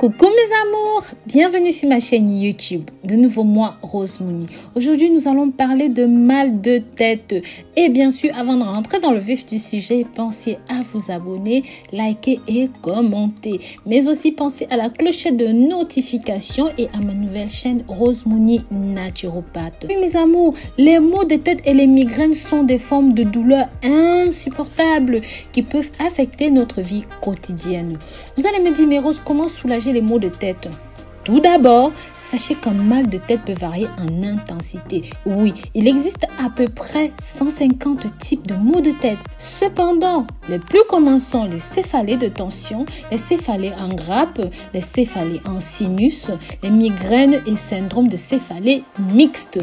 Coucou mes amours, bienvenue sur ma chaîne YouTube. De nouveau moi, Rose Moony. Aujourd'hui, nous allons parler de mal de tête. Et bien sûr, avant de rentrer dans le vif du sujet, pensez à vous abonner, liker et commenter. Mais aussi, pensez à la clochette de notification et à ma nouvelle chaîne Rose Moony Naturopathe. Oui mes amours, les maux de tête et les migraines sont des formes de douleurs insupportables qui peuvent affecter notre vie quotidienne. Vous allez me dire, mais Rose, comment soulager les maux de tête? Tout d'abord, sachez qu'un mal de tête peut varier en intensité. Oui, il existe à peu près 150 types de maux de tête. Cependant, les plus communs sont les céphalées de tension, les céphalées en grappe, les céphalées en sinus, les migraines et syndrome de céphalée mixte.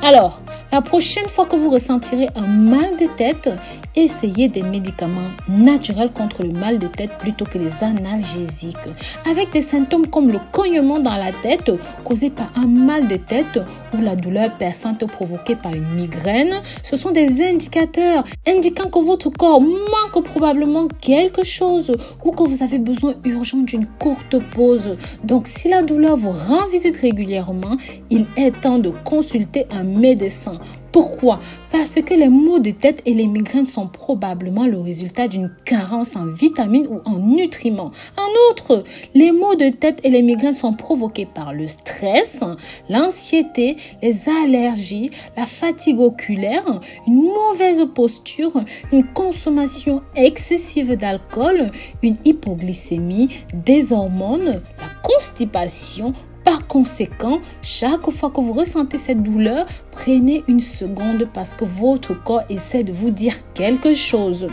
Alors, la prochaine fois que vous ressentirez un mal de tête, essayez des médicaments naturels contre le mal de tête plutôt que les analgésiques. Avec des symptômes comme le cognement dans la tête causé par un mal de tête ou la douleur perçante provoquée par une migraine, ce sont des indicateurs indiquant que votre corps manque probablement quelque chose ou que vous avez besoin urgent d'une courte pause. Donc, si la douleur vous rend visite régulièrement, il est temps de consulter un médecin. Pourquoi? Parce que les maux de tête et les migraines sont probablement le résultat d'une carence en vitamines ou en nutriments. En outre, les maux de tête et les migraines sont provoqués par le stress, l'anxiété, les allergies, la fatigue oculaire, une mauvaise posture, une consommation excessive d'alcool, une hypoglycémie, des hormones, la constipation. Par conséquent, chaque fois que vous ressentez cette douleur, prenez une seconde parce que votre corps essaie de vous dire quelque chose.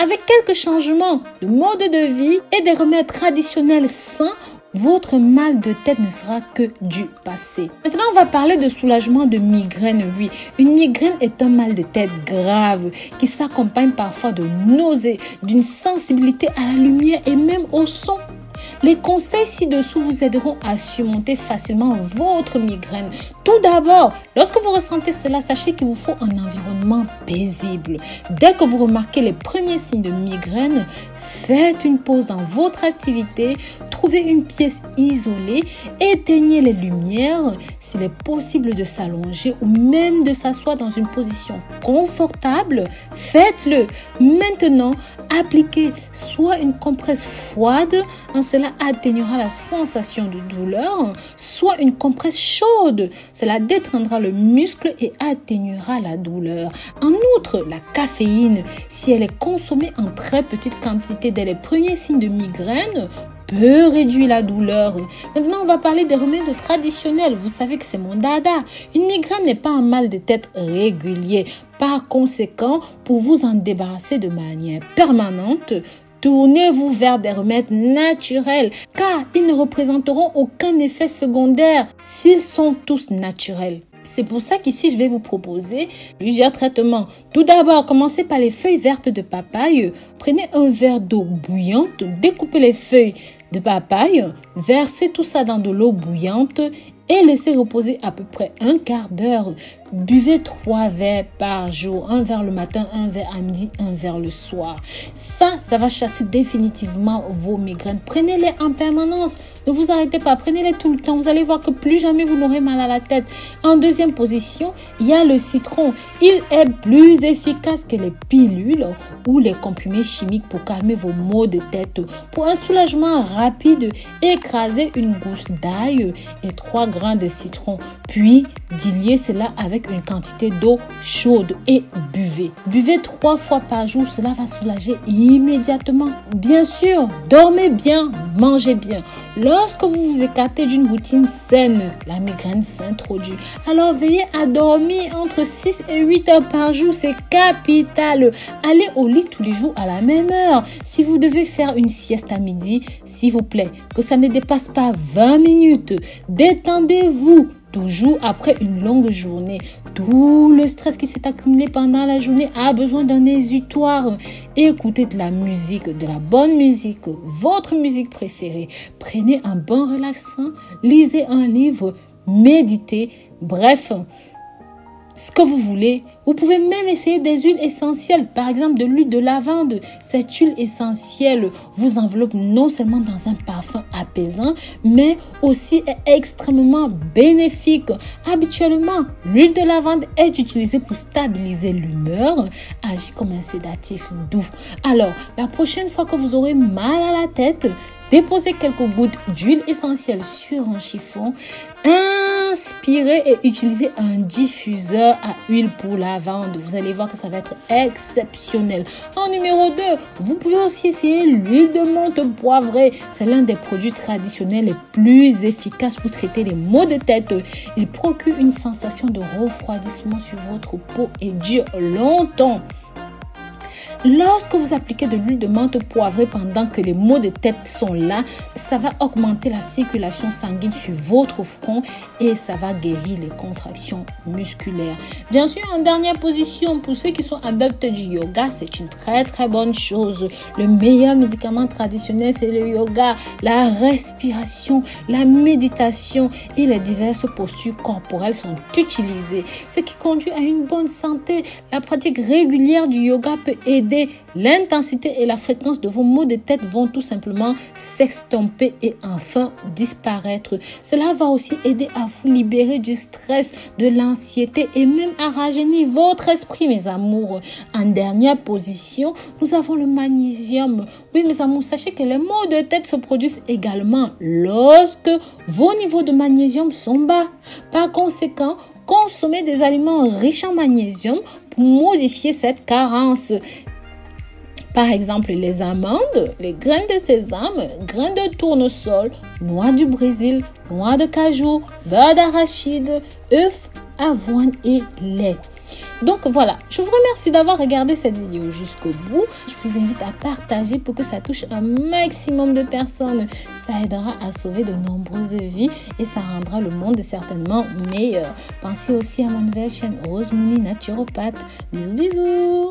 Avec quelques changements de mode de vie et des remèdes traditionnels sains, votre mal de tête ne sera que du passé. Maintenant, on va parler de soulagement de migraine. Oui, une migraine est un mal de tête grave qui s'accompagne parfois de nausées, d'une sensibilité à la lumière et même au son. Les conseils ci-dessous vous aideront à surmonter facilement votre migraine. Tout d'abord, lorsque vous ressentez cela, sachez qu'il vous faut un environnement paisible. Dès que vous remarquez les premiers signes de migraine, faites une pause dans votre activité, trouvez une pièce isolée, éteignez les lumières, s'il est possible de s'allonger ou même de s'asseoir dans une position confortable, faites-le. Maintenant, appliquez soit une compresse froide, cela atténuera la sensation de douleur, soit une compresse chaude. Cela détendra le muscle et atténuera la douleur. En outre, la caféine, si elle est consommée en très petite quantité dès les premiers signes de migraine, peut réduire la douleur. Maintenant, on va parler des remèdes traditionnels. Vous savez que c'est mon dada. Une migraine n'est pas un mal de tête régulier. Par conséquent, pour vous en débarrasser de manière permanente, tournez-vous vers des remèdes naturels car ils ne représenteront aucun effet secondaire s'ils sont tous naturels. C'est pour ça qu'ici, je vais vous proposer plusieurs traitements. Tout d'abord, commencez par les feuilles vertes de papaye. Prenez un verre d'eau bouillante, découpez les feuilles de papaye, versez tout ça dans de l'eau bouillante et laissez reposer à peu près un quart d'heure. Buvez 3 verres par jour, un verre le matin, un verre à midi, un verre le soir. Ça va chasser définitivement vos migraines. Prenez-les en permanence, ne vous arrêtez pas, prenez-les tout le temps. Vous allez voir que plus jamais vous n'aurez mal à la tête. En deuxième position, il y a le citron. Il est plus efficace que les pilules ou les comprimés chimiques pour calmer vos maux de tête. Pour un soulagement rapide, écrasez une gousse d'ail et 3 grains de citron, puis diluez cela avec une quantité d'eau chaude et buvez. Buvez 3 fois par jour, cela va soulager immédiatement. Bien sûr, dormez bien, mangez bien. Lorsque vous vous écartez d'une routine saine, la migraine s'introduit. Alors veillez à dormir entre 6 et 8 heures par jour, c'est capital. Allez au lit tous les jours à la même heure. Si vous devez faire une sieste à midi, s'il vous plaît, que ça ne dépasse pas 20 minutes. Détendez-vous. Toujours après une longue journée, tout le stress qui s'est accumulé pendant la journée a besoin d'un exutoire. Écoutez de la musique, de la bonne musique, votre musique préférée. Prenez un bain relaxant, lisez un livre, méditez. Bref, ce que vous voulez. Vous pouvez même essayer des huiles essentielles, par exemple de l'huile de lavande. Cette huile essentielle vous enveloppe non seulement dans un parfum apaisant, mais aussi est extrêmement bénéfique. Habituellement, l'huile de lavande est utilisée pour stabiliser l'humeur, agit comme un sédatif doux. Alors, la prochaine fois que vous aurez mal à la tête, déposez quelques gouttes d'huile essentielle sur un chiffon, inspirez et utilisez un diffuseur à huile pour lavande. Vous allez voir que ça va être exceptionnel. En numéro 2, vous pouvez aussi essayer l'huile de menthe poivrée. C'est l'un des produits traditionnels les plus efficaces pour traiter les maux de tête. Il procure une sensation de refroidissement sur votre peau et dure longtemps. Lorsque vous appliquez de l'huile de menthe poivrée pendant que les maux de tête sont là, ça va augmenter la circulation sanguine sur votre front et ça va guérir les contractions musculaires. Bien sûr, en dernière position, pour ceux qui sont adeptes du yoga, c'est une très très bonne chose. Le meilleur médicament traditionnel, c'est le yoga, la respiration, la méditation et les diverses postures corporelles sont utilisées, ce qui conduit à une bonne santé. La pratique régulière du yoga peut aider. L'intensité et la fréquence de vos maux de tête vont tout simplement s'estomper et enfin disparaître. Cela va aussi aider à vous libérer du stress, de l'anxiété et même à rajeunir votre esprit, mes amours. En dernière position, nous avons le magnésium. Oui, mes amours, sachez que les maux de tête se produisent également lorsque vos niveaux de magnésium sont bas. Par conséquent, consommez des aliments riches en magnésium pour modifier cette carence. Par exemple, les amandes, les graines de sésame, graines de tournesol, noix du Brésil, noix de cajou, beurre d'arachide, œufs, avoine et lait. Donc voilà, je vous remercie d'avoir regardé cette vidéo jusqu'au bout. Je vous invite à partager pour que ça touche un maximum de personnes. Ça aidera à sauver de nombreuses vies et ça rendra le monde certainement meilleur. Pensez aussi à ma nouvelle chaîne Rose Moony Naturopathe. Bisous bisous.